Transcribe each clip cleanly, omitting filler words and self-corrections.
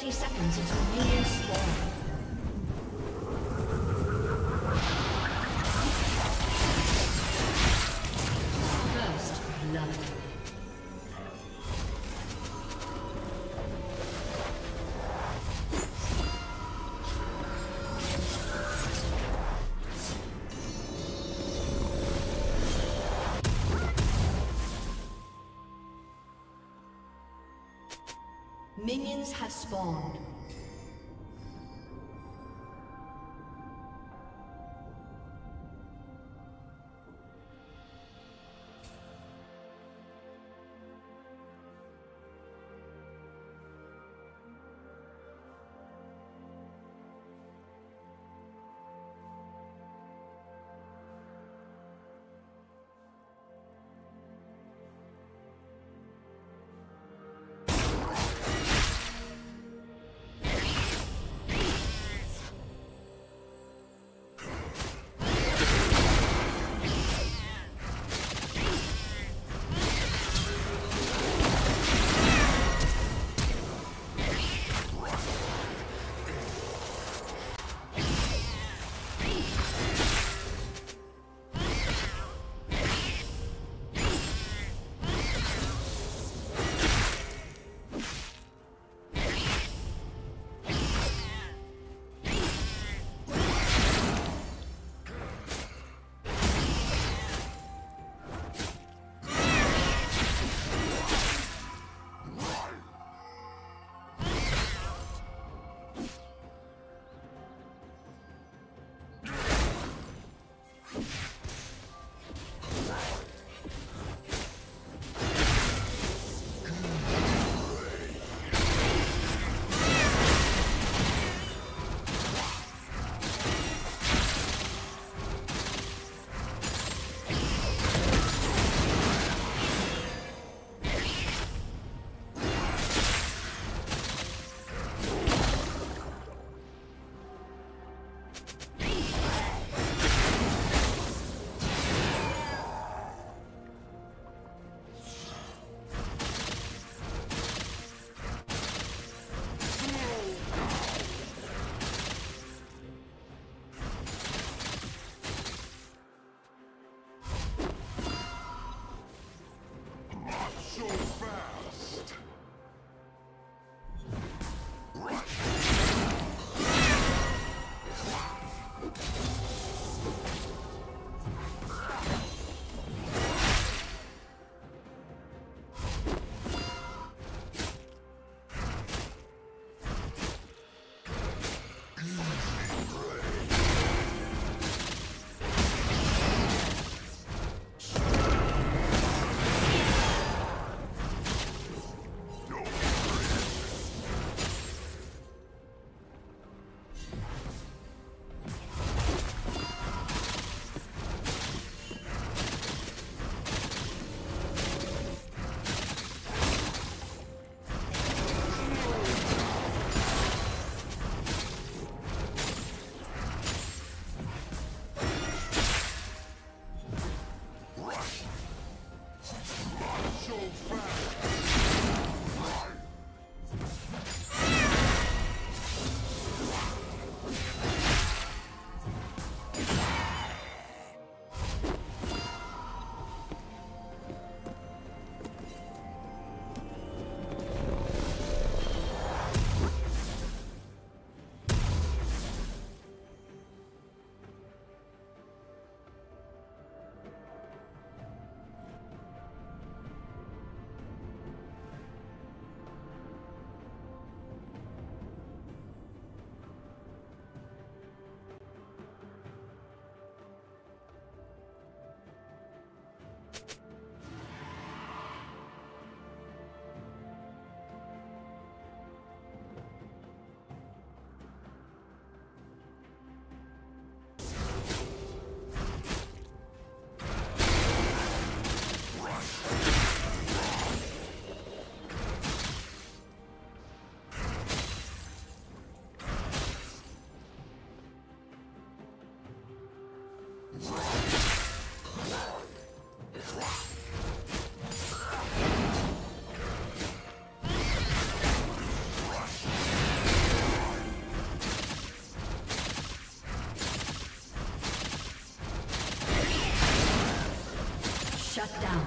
30 seconds until minions spawn. Minions have spawned. Shut down.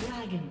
Dragon.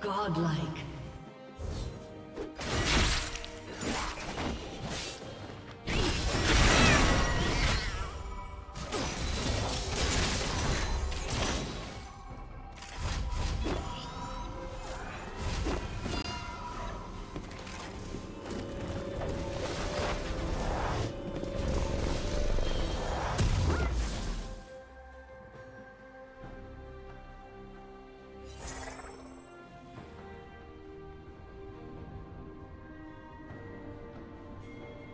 Godlike.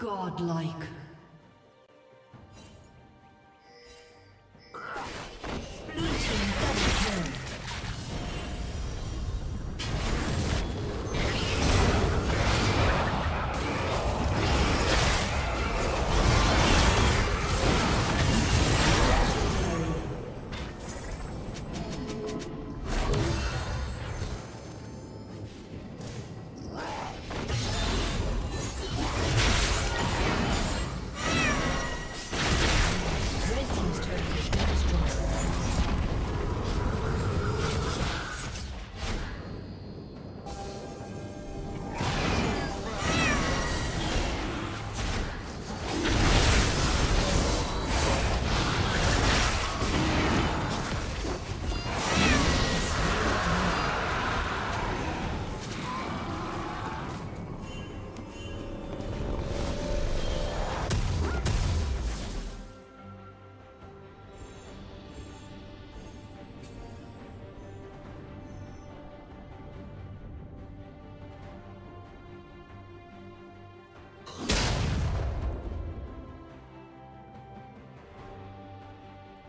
Godlike.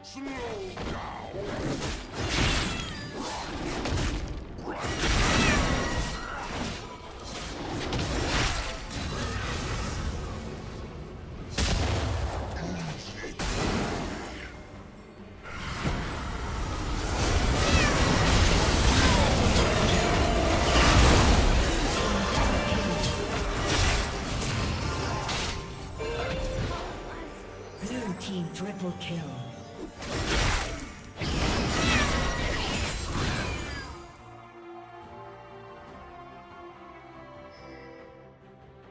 Slow down!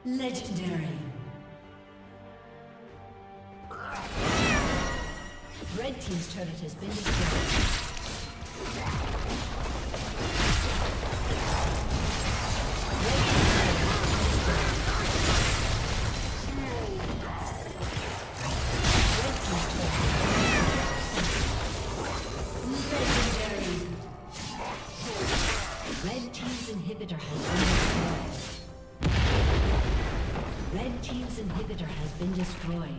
Legendary. Red team's turret has been destroyed. Red team's inhibitor has been destroyed. Red Team's inhibitor has been destroyed.